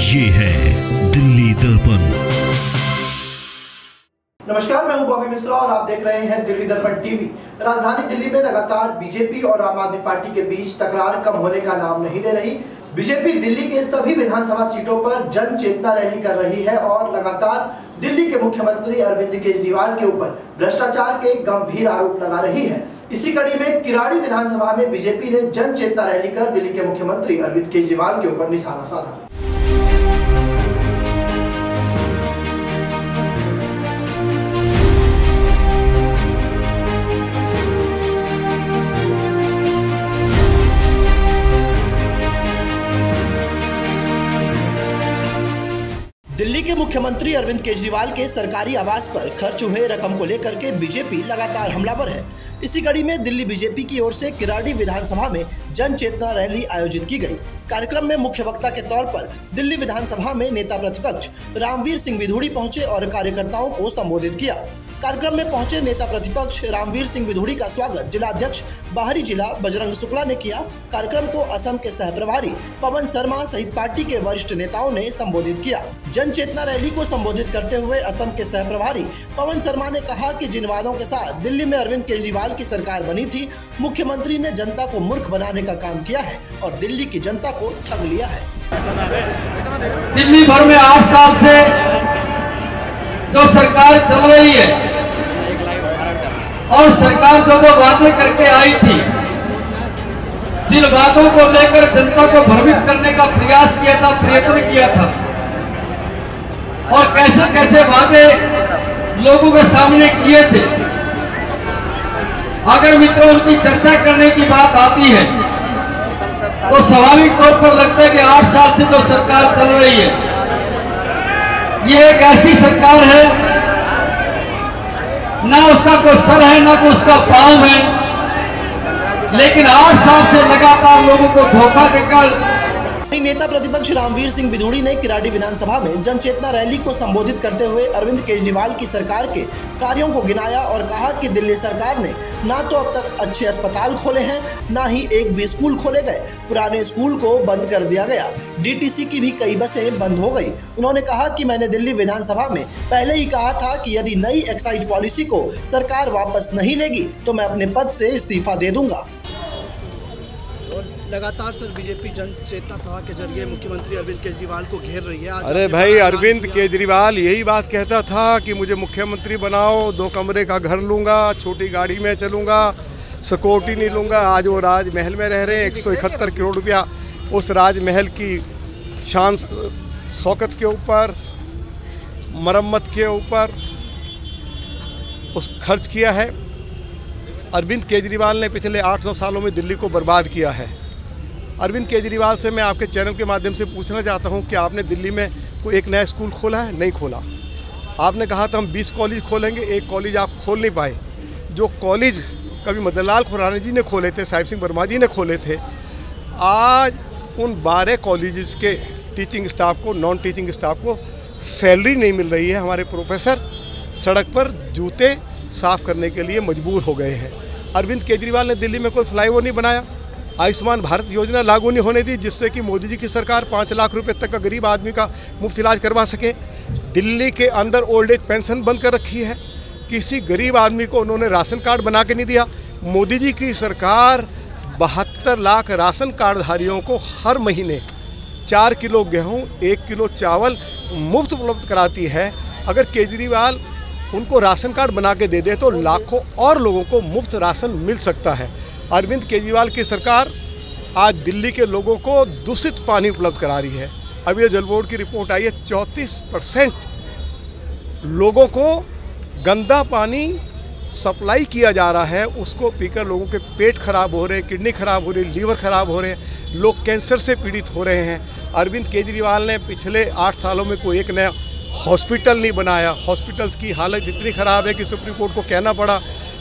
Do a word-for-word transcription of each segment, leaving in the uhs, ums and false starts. ये है दिल्ली दर्पण। नमस्कार, मैं हूं बॉबी मिश्रा और आप देख रहे हैं दिल्ली दर्पण टीवी। राजधानी दिल्ली में लगातार बीजेपी और आम आदमी पार्टी के बीच तकरार कम होने का नाम नहीं ले रही। बीजेपी दिल्ली के सभी विधानसभा सीटों पर जन चेतना रैली कर रही है और लगातार दिल्ली के मुख्यमंत्री अरविंद केजरीवाल के ऊपर भ्रष्टाचार के गंभीर आरोप लगा रही है। इसी कड़ी में किराड़ी विधानसभा में बीजेपी ने जन चेतना रैली कर दिल्ली के मुख्यमंत्री अरविंद केजरीवाल के ऊपर निशाना साधा। दिल्ली के मुख्यमंत्री अरविंद केजरीवाल के सरकारी आवास पर खर्च हुए रकम को लेकर के बीजेपी लगातार हमलावर है। इसी कड़ी में दिल्ली बीजेपी की ओर से किराड़ी विधानसभा में जन चेतना रैली आयोजित की गई। कार्यक्रम में मुख्य वक्ता के तौर पर दिल्ली विधानसभा में नेता प्रतिपक्ष रामवीर सिंह बिधूड़ी पहुंचे और कार्यकर्ताओं को संबोधित किया। कार्यक्रम में पहुंचे नेता प्रतिपक्ष रामवीर सिंह बिधूड़ी का स्वागत जिलाध्यक्ष बाहरी जिला बजरंग शुक्ला ने किया। कार्यक्रम को असम के सह प्रभारी पवन शर्मा सहित पार्टी के वरिष्ठ नेताओं ने संबोधित किया। जन चेतना रैली को संबोधित करते हुए असम के सह प्रभारी पवन शर्मा ने कहा कि जिन वादों के साथ दिल्ली में अरविंद केजरीवाल की सरकार बनी थी, मुख्यमंत्री ने जनता को मूर्ख बनाने का काम किया है और दिल्ली की जनता को ठग लिया है। दिल्ली भर में आठ साल से जो सरकार चल रही है और सरकार जो जो वादे करके आई थी, जिन वादों को लेकर जनता को भ्रमित करने का प्रयास किया था, प्रयत्न किया था और कैसे कैसे वादे लोगों के सामने किए थे, अगर मित्रों उनकी चर्चा करने की बात आती है तो स्वाभाविक तौर पर लगता है कि आठ साल से जो सरकार चल रही है ये एक ऐसी सरकार है, ना उसका कोई सर है ना कोई उसका पांव है, लेकिन आठ साल से लगातार लोगों को धोखा देकर। नेता प्रतिपक्ष रामवीर सिंह बिधूड़ी ने किराड़ी विधानसभा में जन चेतना रैली को संबोधित करते हुए अरविंद केजरीवाल की सरकार के कार्यों को गिनाया और कहा कि दिल्ली सरकार ने ना तो अब तक अच्छे अस्पताल खोले हैं, ना ही एक भी स्कूल खोले गए। पुराने स्कूल को बंद कर दिया गया, डीटीसी की भी कई बसें बंद हो गई। उन्होंने कहा कि मैंने दिल्ली विधानसभा में पहले ही कहा था कि यदि नई एक्साइज पॉलिसी को सरकार वापस नहीं लेगी तो मैं अपने पद से इस्तीफा दे दूंगा। लगातार सर बीजेपी जन चेतना सभा के जरिए मुख्यमंत्री अरविंद केजरीवाल को घेर रही है। अरे भाई, अरविंद केजरीवाल यही बात कहता था कि मुझे मुख्यमंत्री बनाओ, दो कमरे का घर लूंगा, छोटी गाड़ी में चलूंगा, सिक्योरिटी नहीं लूंगा। आज वो राजमहल में रह रहे हैं, एक सौ इकहत्तर करोड़ रुपया उस राजमहल की शान शौकत के ऊपर, मरम्मत के ऊपर उस खर्च किया है। अरविंद केजरीवाल ने पिछले आठ नौ सालों में दिल्ली को बर्बाद किया है। अरविंद केजरीवाल से मैं आपके चैनल के माध्यम से पूछना चाहता हूं कि आपने दिल्ली में कोई एक नया स्कूल खोला है? नहीं खोला। आपने कहा था हम बीस कॉलेज खोलेंगे, एक कॉलेज आप खोल नहीं पाए। जो कॉलेज कभी मदन लाल खुरानी जी ने खोले थे, साहिब सिंह वर्मा जी ने खोले थे, आज उन बारह कॉलेज के टीचिंग स्टाफ को, नॉन टीचिंग स्टाफ को सैलरी नहीं मिल रही है। हमारे प्रोफेसर सड़क पर जूते साफ़ करने के लिए मजबूर हो गए हैं। अरविंद केजरीवाल ने दिल्ली में कोई फ्लाईओवर नहीं बनाया, आयुष्मान भारत योजना लागू नहीं होने दी जिससे कि मोदी जी की सरकार पाँच लाख रुपए तक का गरीब आदमी का मुफ्त इलाज करवा सके। दिल्ली के अंदर ओल्ड एज पेंशन बंद कर रखी है, किसी गरीब आदमी को उन्होंने राशन कार्ड बना के नहीं दिया। मोदी जी की सरकार बहत्तर लाख राशन कार्डधारियों को हर महीने चार किलो गेहूँ, एक किलो चावल मुफ्त उपलब्ध कराती है। अगर केजरीवाल उनको राशन कार्ड बना के दे दे तो लाखों और लोगों को मुफ्त राशन मिल सकता है। अरविंद केजरीवाल की सरकार आज दिल्ली के लोगों को दूषित पानी उपलब्ध करा रही है। अभी जल बोर्ड की रिपोर्ट आई है, चौंतीस परसेंट लोगों को गंदा पानी सप्लाई किया जा रहा है। उसको पीकर लोगों के पेट खराब हो रहे, किडनी खराब हो रही, लीवर खराब हो रहे हैं, लोग कैंसर से पीड़ित हो रहे हैं। अरविंद केजरीवाल ने पिछले आठ सालों में कोई एक नया हॉस्पिटल नहीं बनाया। हॉस्पिटल्स की हालत इतनी ख़राब है कि सुप्रीम कोर्ट को कहना पड़ा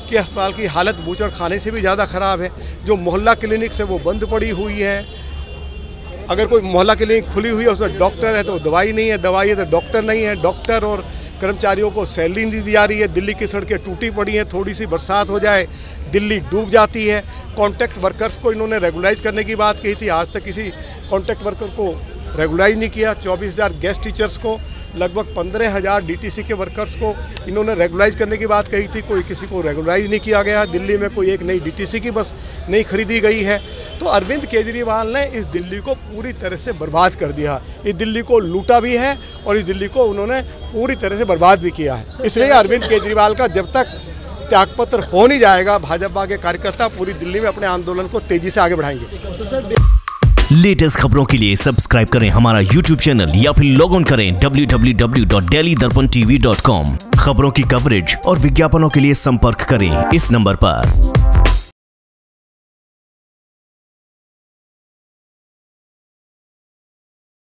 कि अस्पताल की हालत बूचड़खाने से भी ज़्यादा ख़राब है। जो मोहल्ला क्लिनिक्स है वो बंद पड़ी हुई है। अगर कोई मोहल्ला क्लिनिक खुली हुई है उसमें डॉक्टर है तो दवाई नहीं है, दवाई है तो डॉक्टर नहीं है, डॉक्टर और कर्मचारियों को सैलरी नहीं दी जा रही है। दिल्ली की सड़कें टूटी पड़ी हैं, थोड़ी सी बरसात हो जाए दिल्ली डूब जाती है। कॉन्ट्रैक्ट वर्कर्स को इन्होंने रेगुलाइज करने की बात कही थी, आज तक किसी कॉन्ट्रैक्ट वर्कर को रेगुलाइज नहीं किया। चौबीस हज़ार गेस्ट टीचर्स को, लगभग पंद्रह हज़ार डीटीसी के वर्कर्स को इन्होंने रेगुलाइज करने की बात कही थी, कोई किसी को रेगुलाइज नहीं किया गया। दिल्ली में कोई एक नई डीटीसी की बस नहीं खरीदी गई है। तो अरविंद केजरीवाल ने इस दिल्ली को पूरी तरह से बर्बाद कर दिया। इस दिल्ली को लूटा भी है और इस दिल्ली को उन्होंने पूरी तरह से बर्बाद भी किया है। इसलिए अरविंद केजरीवाल का जब तक त्यागपत्र हो नहीं जाएगा, भाजपा के कार्यकर्ता पूरी दिल्ली में अपने आंदोलन को तेजी से आगे बढ़ाएंगे। लेटेस्ट खबरों के लिए सब्सक्राइब करें हमारा यूट्यूब चैनल या फिर लॉग ऑन करें W W W dot daily Darpan T V dot com. खबरों की कवरेज और विज्ञापनों के लिए संपर्क करें इस नंबर पर।